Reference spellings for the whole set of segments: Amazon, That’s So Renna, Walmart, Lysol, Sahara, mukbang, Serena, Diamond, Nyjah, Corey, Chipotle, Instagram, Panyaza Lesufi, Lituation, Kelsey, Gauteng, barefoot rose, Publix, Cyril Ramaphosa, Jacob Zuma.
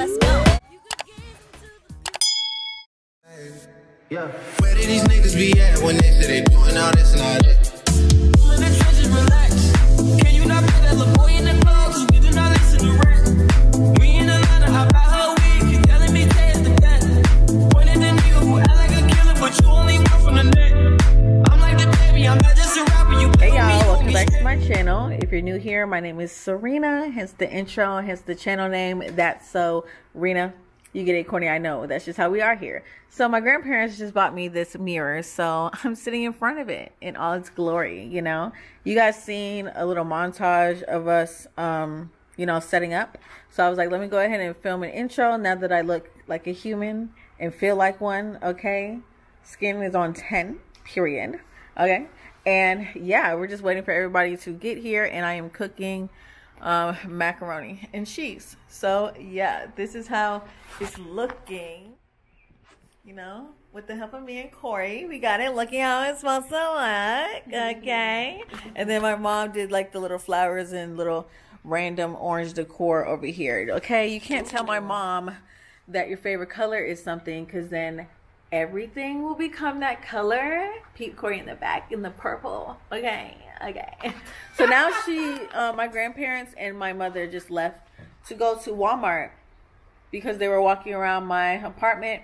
Let's go. Yeah. Where did these niggas be at when they say they doing all this and all that? Pull in the trenches, relax. Can you not put that little boy in the club? Cause we do not listen to rap. Me and the ladder, hop out her wig. You telling me there's the best. Pointing the nigga who act like a killer, but you only one from the net. I'm like the baby, I'm not just a rapper. You hey y'all, welcome back to my channel. If you're new here, my name is Serena. Hence the intro, hence the channel name. That's so Rena. You get it, corny, I know. That's just how we are here. So my grandparents just bought me this mirror, so I'm sitting in front of it in all its glory, you know. You guys seen a little montage of us, you know, setting up. So I was like, let me go ahead and film an intro now that I look like a human and feel like one, okay. Skin is on 10, period, okay. And yeah, we're just waiting for everybody to get here, and I am cooking macaroni and cheese. So yeah, this is how it's looking, you know, with the help of me and Corey. We got it looking how it's supposed to look, okay. And then my mom did like the little flowers and little random orange decor over here, okay. You can't tell my mom that your favorite color is something, because then everything will become that color. Peep Corey in the back in the purple, okay. Okay, so now she, my grandparents and my mother just left to go to Walmart because they were walking around my apartment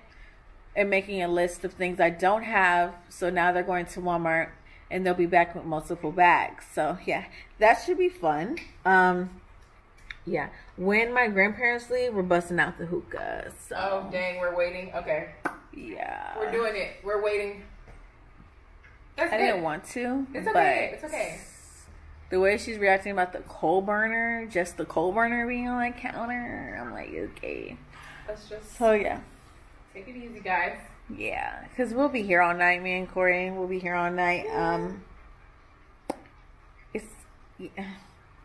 and making a list of things I don't have. So now they're going to Walmart and they'll be back with multiple bags. So yeah, that should be fun. Yeah, when my grandparents leave, we're busting out the hookah. So. Oh dang, we're waiting, okay. Yeah. We're doing it, we're waiting. That's I good. Didn't want to. It's okay. But it's okay. The way she's reacting about the coal burner, just the coal burner being on that counter, I'm like, okay. Let's just. So yeah. Take it easy, guys. Yeah, because we'll be here all night, me and Corey. We'll be here all night. Yeah. It's. Yeah.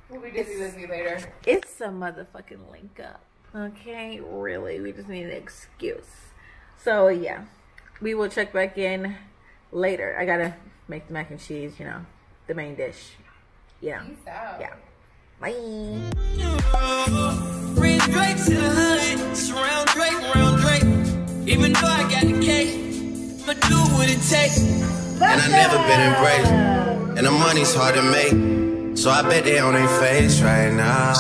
We'll be busy later. It's a motherfucking link up. Okay, really, we just need an excuse. So yeah, we will check back in. Later, I gotta make the mac and cheese, you know, the main dish. Yeah. Peace out. Yeah. Bye. Straight to the hood, surround Drake, round Drake. Even though I got the cake, but do what it takes. And I never been embraced, and the money's hard to make, so I bet they on their face right now.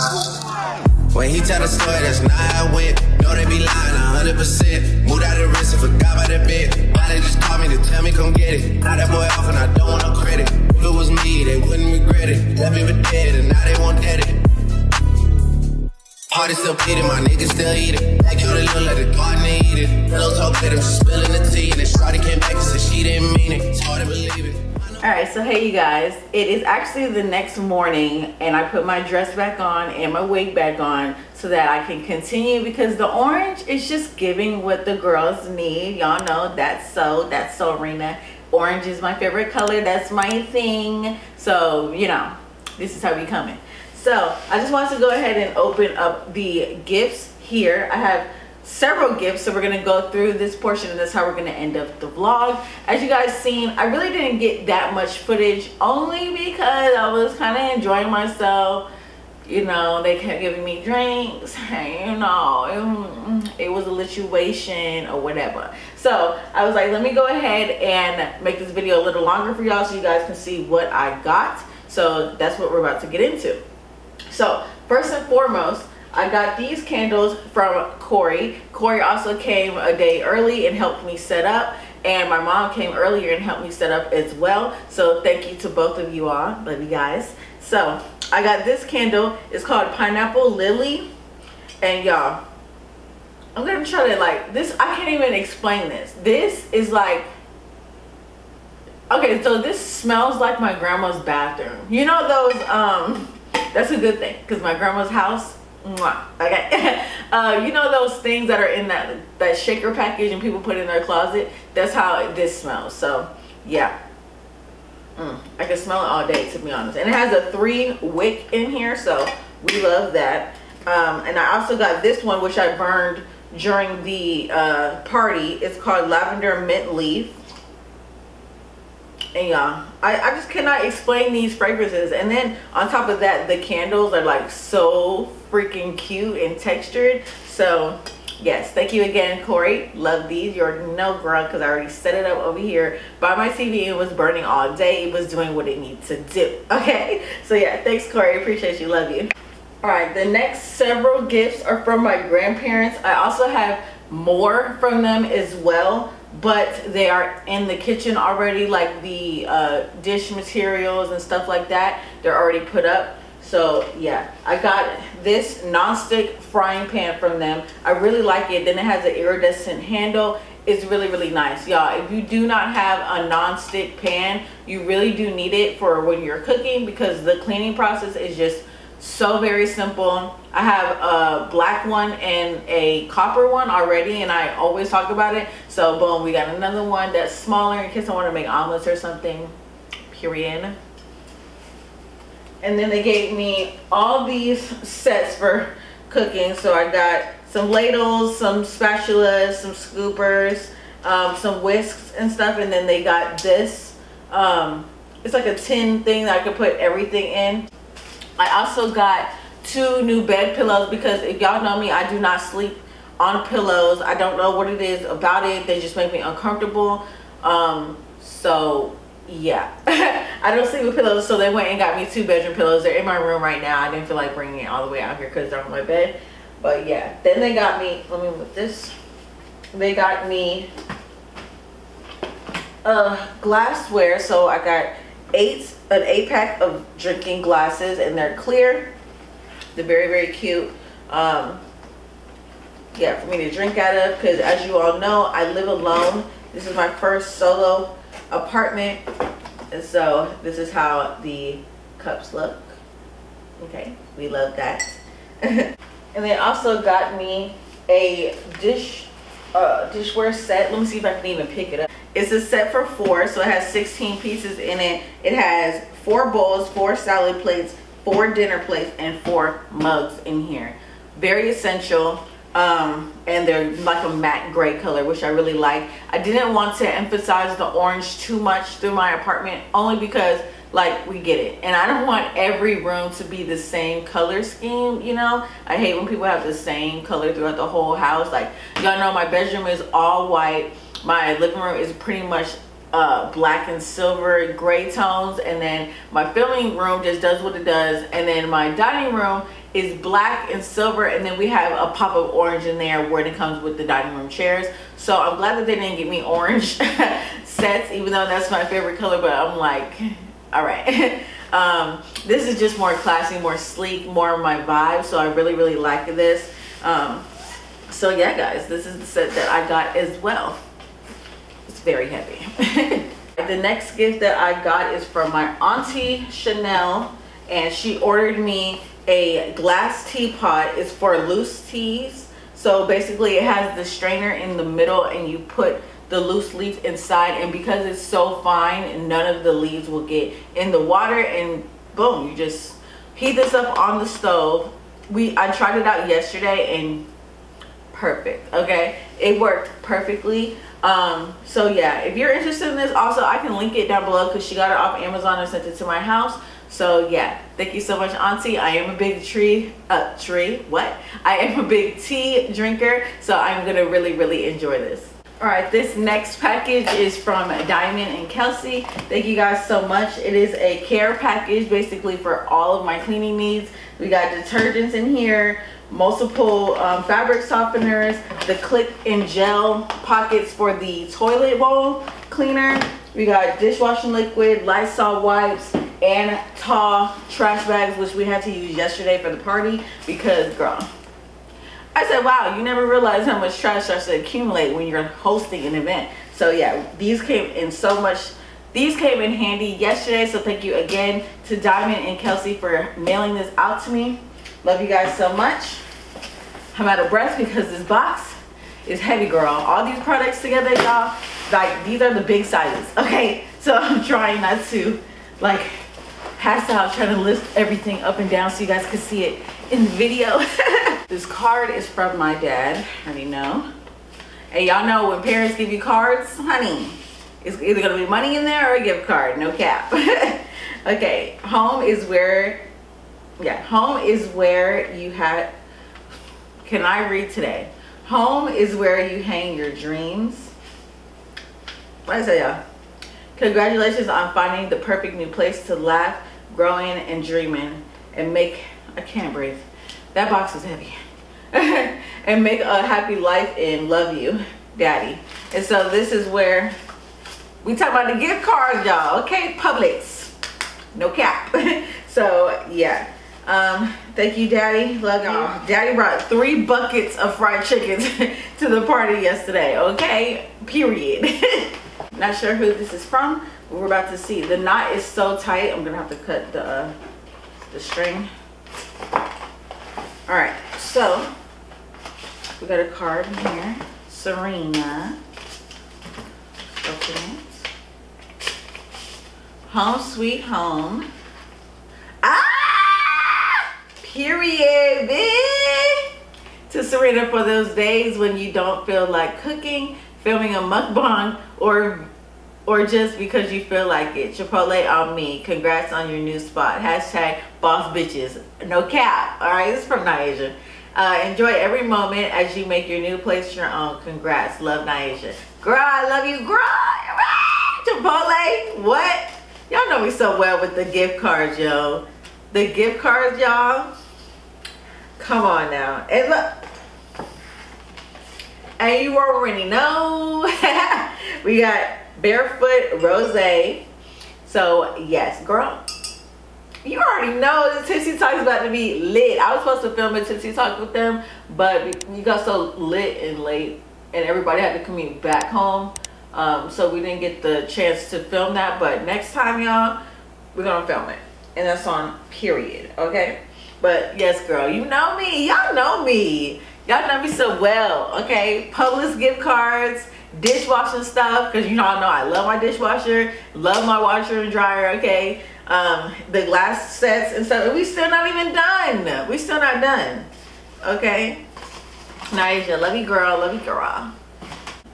When he tell the story, that's not how I went. Know they be lying 100%. Moved out of the wrist and forgot about that bit. Why they just call me to tell me come get it? Now that boy off and I don't want no credit. If it was me, they wouldn't regret it. Left me for dead and now they won't dead it. Heart is still bleeding, my niggas still eating. Like yo, they look like the garden they eat it. Pillows all bit, I'm just spilling the tea. And then Shorty came back and said she didn't mean it. It's hard to believe it. Alright, so hey you guys, it is actually the next morning and I put my dress back on and my wig back on so that I can continue because the orange is just giving what the girls need. Y'all know that's so Rena. Orange is my favorite color, that's my thing. So, you know, this is how we coming. So, I just wanted to go ahead and open up the gifts here. I have several gifts, so we're gonna go through this portion and that's how we're gonna end up the vlog. As you guys seen, I really didn't get that much footage only because I was kind of enjoying myself. You know, they kept giving me drinks, you know, it was a lituation or whatever. So I was like, let me go ahead and make this video a little longer for y'all so you guys can see what I got. So that's what we're about to get into. So first and foremost, I got these candles from Corey. Corey also came a day early and helped me set up. And my mom came earlier and helped me set up as well. So thank you to both of you all. Love you guys. So I got this candle. It's called Pineapple Lily. And y'all, I'm going to try to like this. I can't even explain this. This is like, okay, so this smells like my grandma's bathroom. You know those, that's a good thing because my grandma's house. Okay, you know those things that are in that shaker package and people put in their closet? That's how this smells. So yeah, I can smell it all day, to be honest. And it has a 3-wick in here, so we love that. And I also got this one, which I burned during the party. It's called Lavender Mint Leaf. And y'all, I just cannot explain these fragrances. And then on top of that, the candles are like so freaking cute and textured. So yes, thank you again, Corey. Love these. You already know, girl, because I already set it up over here by my TV. It was burning all day. It was doing what it needs to do. Okay, so yeah, thanks, Corey. Appreciate you. Love you. All right, the next several gifts are from my grandparents. I also have more from them as well, but they are in the kitchen already, like the dish materials and stuff like that. They're already put up. So yeah, I got this nonstick frying pan from them. I really like it. Then it has an iridescent handle. It's really, really nice, y'all. If you do not have a nonstick pan, you really do need it for when you're cooking, because the cleaning process is just so very simple. I have a black one and a copper one already, and I always talk about it. So boom, we got another one that's smaller in case I want to make omelets or something, period. And then they gave me all these sets for cooking. So I got some ladles, some spatulas, some scoopers, some whisks and stuff. And then they got this, it's like a tin thing that I could put everything in. I also got two new bed pillows, because if y'all know me, I do not sleep on pillows. I don't know what it is about it. They just make me uncomfortable. So yeah, I don't sleep with pillows. So they went and got me two bedroom pillows. They're in my room right now. I didn't feel like bringing it all the way out here because they're on my bed. But yeah, then they got me, let me move this. They got me glassware. So I got an eight pack of drinking glasses, and they're clear. They're very, very cute. Yeah, for me to drink out of, because as you all know, I live alone. This is my first solo apartment, and so this is how the cups look. Okay, we love that. And they also got me a dishware set. Let me see if I can even pick it up. It's a set for four, so it has 16 pieces in it. It has 4 bowls, 4 salad plates, 4 dinner plates, and 4 mugs in here. Very essential, and they're like a matte gray color, which I really like. I didn't want to emphasize the orange too much through my apartment, only because, like, we get it. And I don't want every room to be the same color scheme, you know? I hate when people have the same color throughout the whole house. Like, y'all know my bedroom is all white. My living room is pretty much black and silver gray tones, and then my filming room just does what it does, and then my dining room is black and silver, and then we have a pop of orange in there where it comes with the dining room chairs. So I'm glad that they didn't get me orange sets, even though that's my favorite color, but I'm like, all right. This is just more classy, more sleek, more of my vibe, so I really, really like this. So yeah, guys, this is the set that I got as well. Very heavy. The next gift that I got is from my auntie Chanel, and she ordered me a glass teapot. It's for loose teas. So basically it has the strainer in the middle, and you put the loose leaf inside, and because it's so fine, none of the leaves will get in the water, and boom, you just heat this up on the stove. I tried it out yesterday, and perfect. Okay, it worked perfectly. So yeah, if you're interested in this, also I can link it down below, because she got it off Amazon and sent it to my house. So yeah, thank you so much, auntie. I am a big I am a big tea drinker, so I'm gonna really, really enjoy this. All right, this next package is from Diamond and Kelsey. Thank you guys so much. It is a care package, basically for all of my cleaning needs. We got detergents in here, multiple fabric softeners, the click and gel pockets for the toilet bowl cleaner. We got dishwashing liquid, Lysol wipes, and tall trash bags, which we had to use yesterday for the party, because girl, I said, wow, you never realize how much trash starts to accumulate when you're hosting an event. So yeah, these came in these came in handy yesterday. So thank you again to Diamond and Kelsey for mailing this out to me. Love you guys so much. I'm out of breath because this box is heavy, girl. All these products together, y'all, like, these are the big sizes, okay? So I'm trying not to, like, pass out, trying to lift everything up and down so you guys can see it in the video. This card is from my dad, honey, no. And y'all know when parents give you cards, honey, It's either gonna be money in there or a gift card, no cap. Okay, home is where, yeah, home is where you have, can I read today? Home is where you hang your dreams. What did I say, y'all? Congratulations on finding the perfect new place to laugh, growing, and dreaming, and make, I can't breathe. That box is heavy. And make a happy life in. Love you, Daddy. And so this is where we talk about the gift cards, y'all. Okay, Publix, no cap. So yeah, thank you, Daddy. Love y'all. Daddy brought 3 buckets of fried chickens to the party yesterday. Okay, period. Not sure who this is from, but we're about to see. The knot is so tight. I'm gonna have to cut the string. All right, so we got a card in here. Serena. Open it. Home sweet home. Ah! Period, bitch. To Serena for those days when you don't feel like cooking, filming a mukbang, or just because you feel like it. Chipotle on me. Congrats on your new spot. Hashtag boss bitches. No cap. All right, this is from Nyjah. Enjoy every moment as you make your new place your own. Congrats. Love, Nyjah. Girl, I love you. Girl, Chipotle. What? Y'all know me so well with the gift cards, yo. The gift cards, y'all. Come on now. And look. And you already know. We got barefoot rose. So yes, girl, you already know the Tipsy Talk is about to be lit. I was supposed to film a Tipsy Talk with them, but we got so lit and late and everybody had to commute back home, so we didn't get the chance to film that. But next time, y'all, we're gonna film it, and that's on period. Okay, but yes, girl, you know me. Y'all know me. Y'all know me so well. Okay, Publix gift cards, dishwashing stuff, because you all know I love my dishwasher, love my washer and dryer. Okay, the glass sets and stuff. We still not even done. We still not done. Okay, Nyjah, love you, girl. Love you, girl.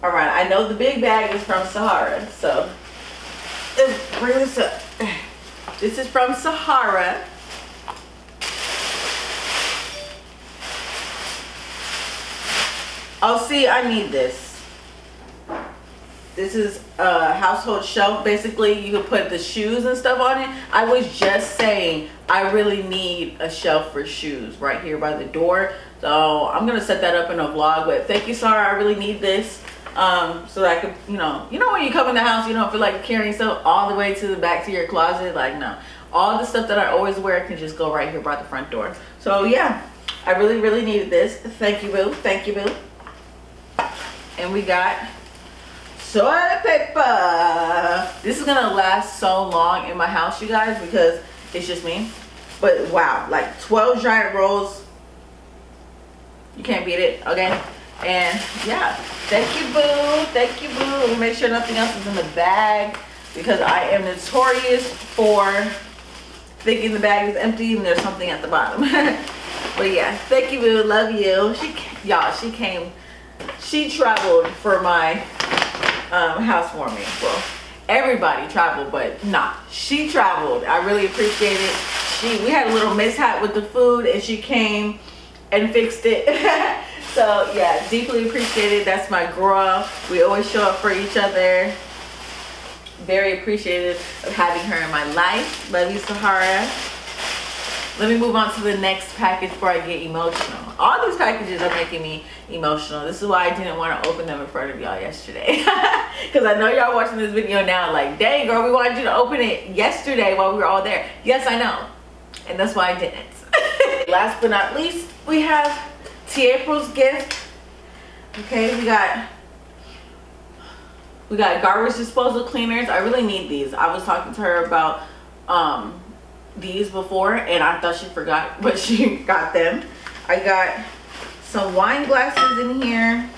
All right, I know the big bag is from Sahara, so let's bring this up. This is from Sahara. Oh, see, I need this. This is a household shelf. Basically, you can put the shoes and stuff on it. I was just saying, I really need a shelf for shoes right here by the door. So I'm gonna set that up in a vlog. But thank you, Sarah. I really need this, so that I could, you know, when you come in the house, you don't feel like carrying stuff all the way to the back to your closet. Like no, all the stuff that I always wear can just go right here by the front door. So yeah, I really, really needed this. Thank you, boo. Thank you, boo. And we got toilet paper. This is gonna last so long in my house, you guys, because it's just me. But wow, like 12 giant rolls, you can't beat it. Okay, and yeah, thank you, boo. Thank you, boo. Make sure nothing else is in the bag, because I am notorious for thinking the bag is empty and there's something at the bottom. But yeah, thank you, boo. Love you. She traveled for my housewarming. Well, everybody traveled, but nah, she traveled. I really appreciate it. We had a little mishap with the food and she came and fixed it. So yeah, deeply appreciated. That's my girl. We always show up for each other. Very appreciative of having her in my life. Love you, Sahara. Let me move on to the next package before I get emotional. All these packages are making me emotional. This is why I didn't want to open them in front of y'all yesterday. Because I know y'all watching this video now like, dang girl, we wanted you to open it yesterday while we were all there. Yes, I know. And that's why I didn't. Last but not least, we have T. April's gift. Okay, we got garbage disposal cleaners. I really need these. I was talking to her about these before and I thought she forgot, but she got them. I got some wine glasses in here.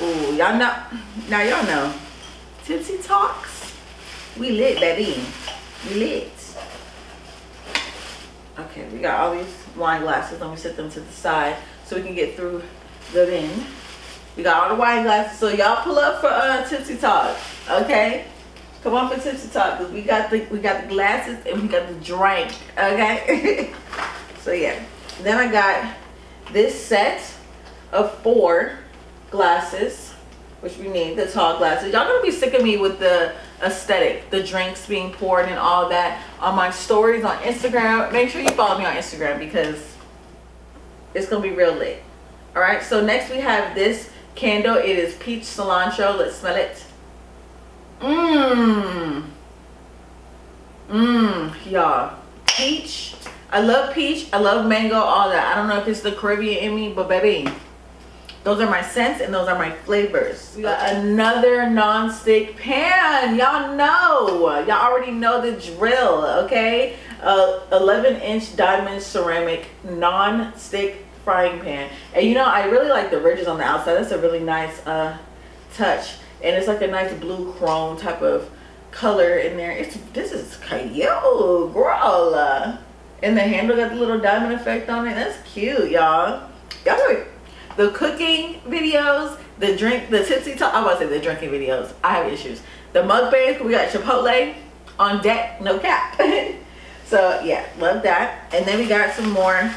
Oh, y'all know now, y'all know Tipsy Talks, we lit, baby, we lit. Okay, we got all these wine glasses. Let me set them to the side so we can get through the bin. We got all the wine glasses, so y'all pull up for Tipsy Talk, okay? Come on for Tipsy Talk, because we got the glasses and we got the drink, okay? So yeah, then I got this set of 4 glasses, which we need, the tall glasses. Y'all gonna be sick of me with the aesthetic, the drinks being poured and all that on my stories on Instagram. Make sure you follow me on Instagram because it's gonna be real lit. All right, so next we have this candle. It is peach cilantro. Let's smell it. Y'all, peach. I love peach, I love mango, all that. I don't know if it's the Caribbean in me, but baby, those are my scents and those are my flavors. We got another non-stick pan. Y'all know. Y'all already know the drill, okay? 11-inch diamond ceramic non-stick frying pan. And you know, I really like the ridges on the outside. That's a really nice touch. And it's like a nice blue chrome type of color in there. This is cute, girl. And the handle got the little diamond effect on it. That's cute, y'all. Y'all know the cooking videos, the drink, the tipsy talk. I'm about to say the drinking videos. I have issues. The mukbang, we got Chipotle on deck, no cap. So yeah, love that. And then we got some more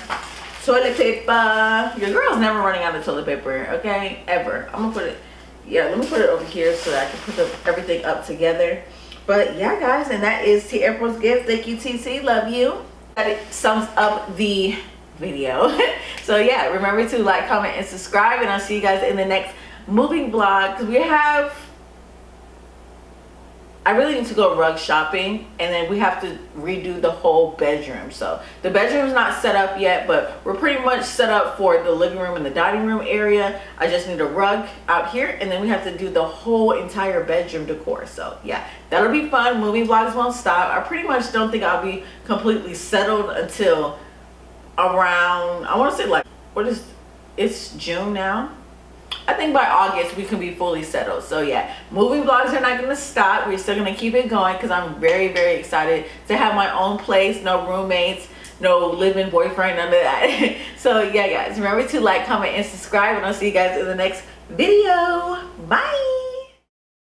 toilet paper. Your girl's never running out of toilet paper, okay? Ever. I'm gonna put it. Yeah, let me put it over here so that I can put everything up together. But yeah, guys, and that is T April's gift. Thank you, TT. Love you. That sums up the video. So yeah, remember to like, comment, and subscribe, and I'll see you guys in the next moving vlog. I really need to go rug shopping, and then we have to redo the whole bedroom. So the bedroom's not set up yet, but we're pretty much set up for the living room and the dining room area. I just need a rug out here, and then we have to do the whole entire bedroom decor. So yeah, that'll be fun. Moving vlogs won't stop. I pretty much don't think I'll be completely settled until around, I want to say, like, it's June now. I think by August we can be fully settled. So yeah, moving vlogs are not going to stop. We're still going to keep it going because I'm very, very excited to have my own place. No roommates, no living boyfriend, none of that. So yeah, guys, remember to like, comment, and subscribe, and I'll see you guys in the next video. Bye.